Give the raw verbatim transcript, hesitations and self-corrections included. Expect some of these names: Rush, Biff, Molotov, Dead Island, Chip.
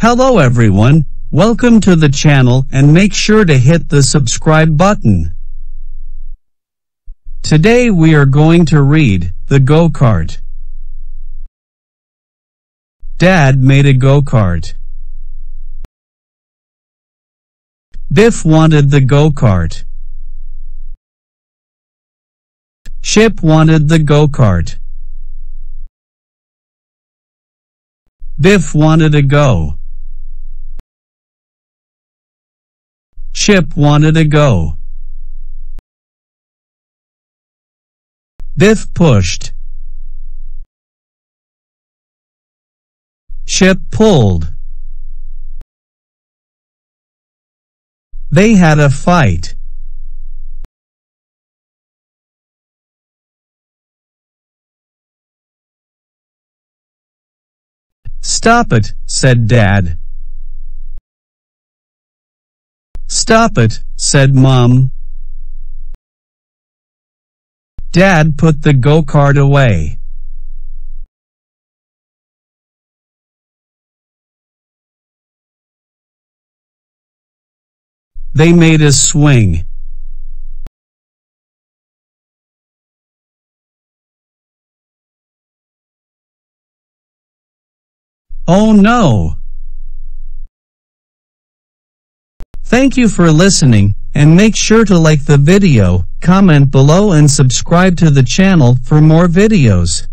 Hello everyone, welcome to the channel and make sure to hit the subscribe button. Today we are going to read The Go-Kart. Dad made a go-kart. Biff wanted the go-kart. Chip wanted the go-kart. Biff wanted a go. Chip wanted a go. Biff pushed. Chip pulled. They had a fight. Stop it, said Dad. Stop it, said Mom. Dad put the go-kart away. They made a swing. Oh no! Thank you for listening, and make sure to like the video, comment below and subscribe to the channel for more videos.